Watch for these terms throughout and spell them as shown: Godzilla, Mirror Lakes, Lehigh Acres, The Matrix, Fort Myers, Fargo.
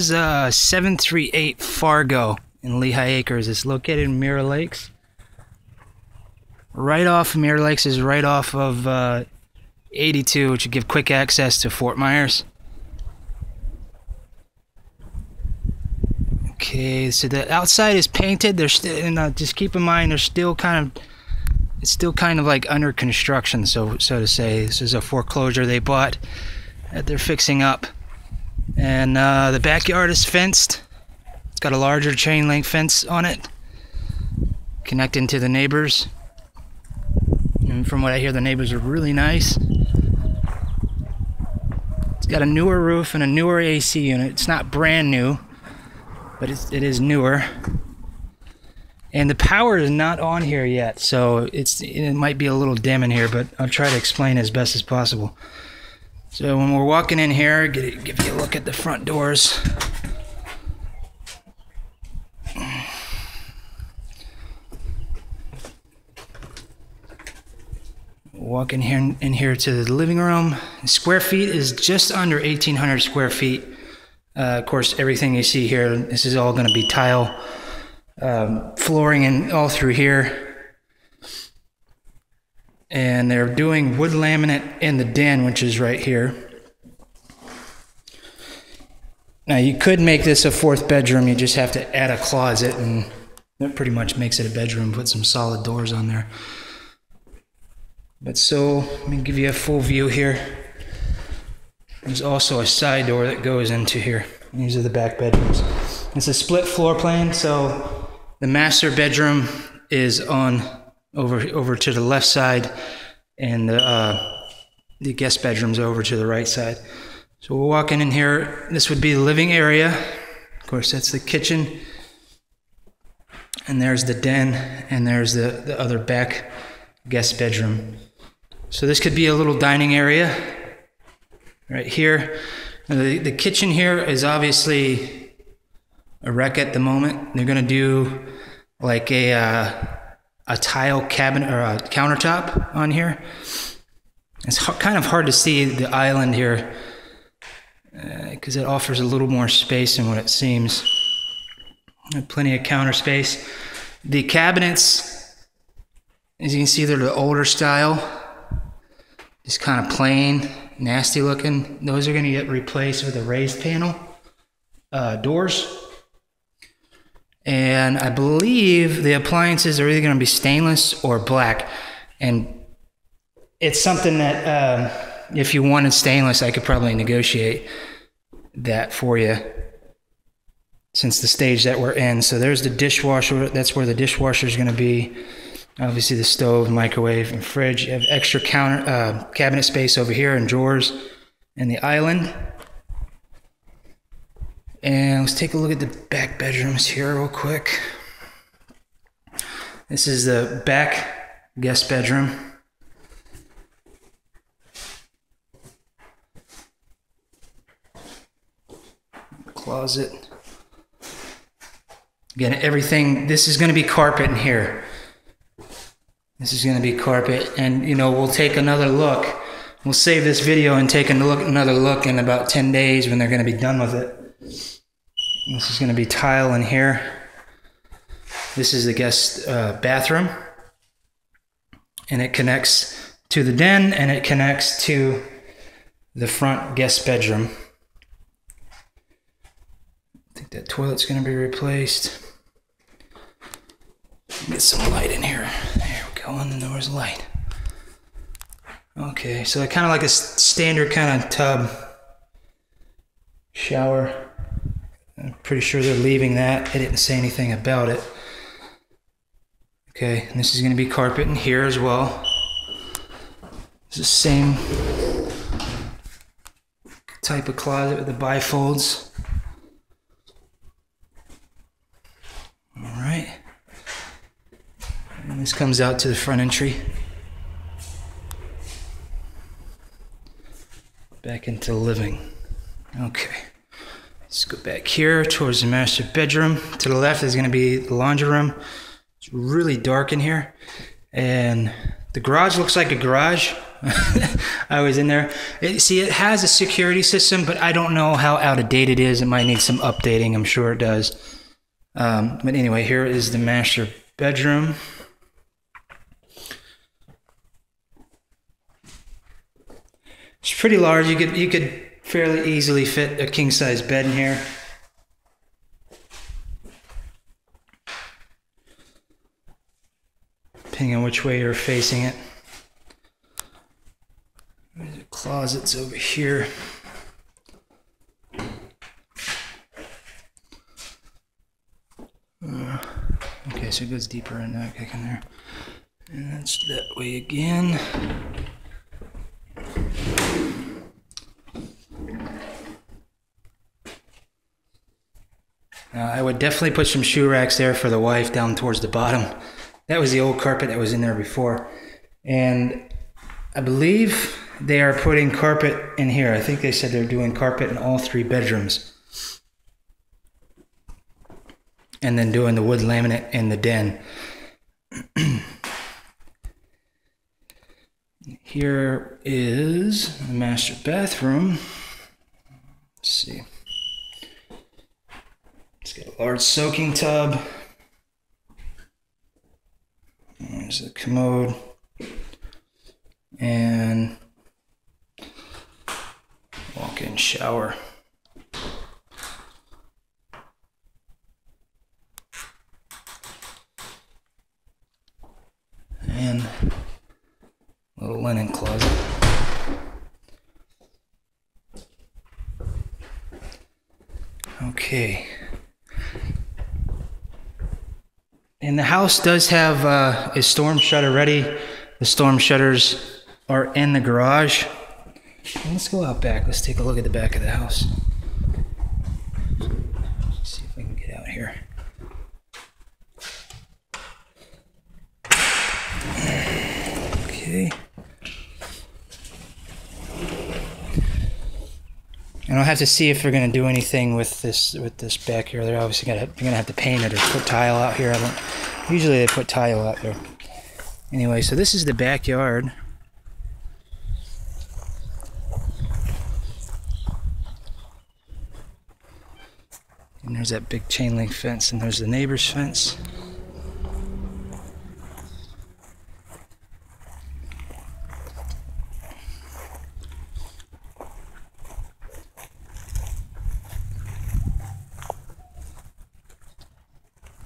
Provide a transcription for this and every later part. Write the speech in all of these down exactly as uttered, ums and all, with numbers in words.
This is uh, seven three eight Fargo in Lehigh Acres. It's located in Mirror Lakes. Right off Mirror Lakes is right off of uh, eighty-two, which would give quick access to Fort Myers. Okay, so the outside is painted. They're still, and uh, just keep in mind, they're still kind of, it's still kind of like under construction, so so to say. This is a foreclosure they bought that they're fixing up. And uh, the backyard is fenced. It's got a larger chain link fence on it, connecting to the neighbors. And from what I hear, the neighbors are really nice. It's got a newer roof and a newer A C unit. It's not brand new, but it's, it is newer. And the power is not on here yet, so it's it might be a little dim in here, but I'll try to explain as best as possible. So when we're walking in here, give you a look at the front doors. Walk in here, in here to the living room. Square feet is just under eighteen hundred square feet. Uh, of course, everything you see here, this is all going to be tile um, flooring and all through here. And they're doing wood laminate in the den, which is right here. Now you could make this a fourth bedroom, you just have to add a closet, and that pretty much makes it a bedroom. Put some solid doors on there. But so, let me give you a full view here. There's also a side door that goes into here. These are the back bedrooms. It's a split floor plan, so the master bedroom is on over over to the left side, and the, uh, the guest bedroom's over to the right side. So we're walking in here. This would be the living area. Of course, that's the kitchen. And there's the den, and there's the, the other back guest bedroom. So this could be a little dining area right here. The, the kitchen here is obviously a wreck at the moment. They're gonna do like a, uh, a tile cabinet or a countertop on here. It's kind of hard to see the island here because uh, it offers a little more space than what it seems. Plenty of counter space. The cabinets, as you can see, they're the older style, just kind of plain, nasty looking. Those are going to get replaced with a raised panel uh, doors. And I believe the appliances are either going to be stainless or black. And it's something that uh, if you wanted stainless, I could probably negotiate that for you, since the stage that we're in. So there's the dishwasher. That's where the dishwasher is going to be. Obviously the stove, microwave, and fridge. You have extra counter uh, cabinet space over here and drawers and the island. And let's take a look at the back bedrooms here real quick. This is the back guest bedroom. Closet. Again, everything, this is going to be carpet in here. This is going to be carpet, and you know, we'll take another look. We'll save this video and take a look, another look in about ten days when they're going to be done with it. This is going to be tile in here. This is the guest uh, bathroom, and it connects to the den, and it connects to the front guest bedroom. I think that toilet's going to be replaced. Get some light in here. There we go, and then there was light. Okay, so kind of like a standard kind of tub shower. I'm pretty sure they're leaving that. They didn't say anything about it. Okay, and this is going to be carpet in here as well. It's the same type of closet with the bifolds. All right. And this comes out to the front entry. Back into living. Okay. Let's go back here towards the master bedroom. To the left is going to be the laundry room. It's really dark in here. And the garage looks like a garage, I was in there. It, see, it has a security system, but I don't know how out of date it is. It might need some updating. I'm sure it does. Um, but anyway, here is the master bedroom. It's pretty large. You could you could fairly easily fit a king size bed in here. Depending on which way you're facing it. There's closets over here. Uh, okay, so it goes deeper in that kick in there. And that's that way again. Uh, I would definitely put some shoe racks there for the wife down towards the bottom. That was the old carpet that was in there before. And I believe they are putting carpet in here. I think they said they're doing carpet in all three bedrooms. And then doing the wood laminate in the den. Here is the master bathroom. Let's see. It's got a large soaking tub. There's a commode. And walk-in shower. And a little linen closet. Okay. And the house does have uh, a storm shutter ready. The storm shutters are in the garage. Let's go out back. Let's take a look at the back of the house. Let's see if I can get out here. Okay. And I'll have to see if we're gonna do anything with this with this back here. They're obviously gonna they're gonna have to paint it or put tile out here. I don't. Usually they put tile out there. Anyway, so this is the backyard. And there's that big chain link fence, and there's the neighbor's fence.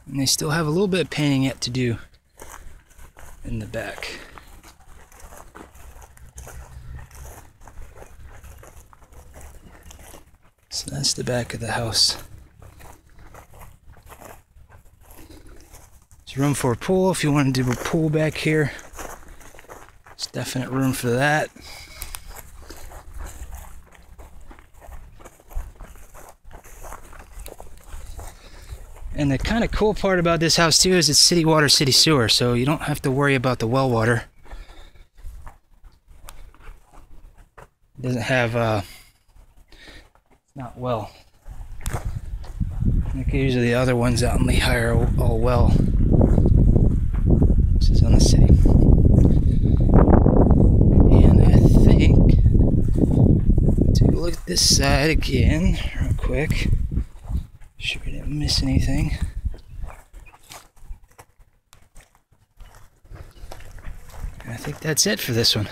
And they still have a little bit of painting yet to do in the back. So that's the back of the house. There's room for a pool if you want to do a pool back here. There's definite room for that. And the kind of cool part about this house too is it's city water, city sewer, so you don't have to worry about the well water. It doesn't have, uh, it's not well. Like usually the other ones out in Lehigh are all well. This is on the city. And I think, take a look at this side again, real quick. Sure we didn't miss anything. And I think that's it for this one.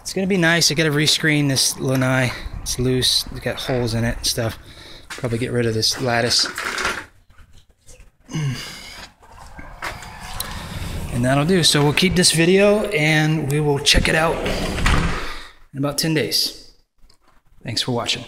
It's gonna be nice. I gotta rescreen this lanai. It's loose. It's got holes in it and stuff. Probably get rid of this lattice. And that'll do. So we'll keep this video and we will check it out in about ten days. Thanks for watching.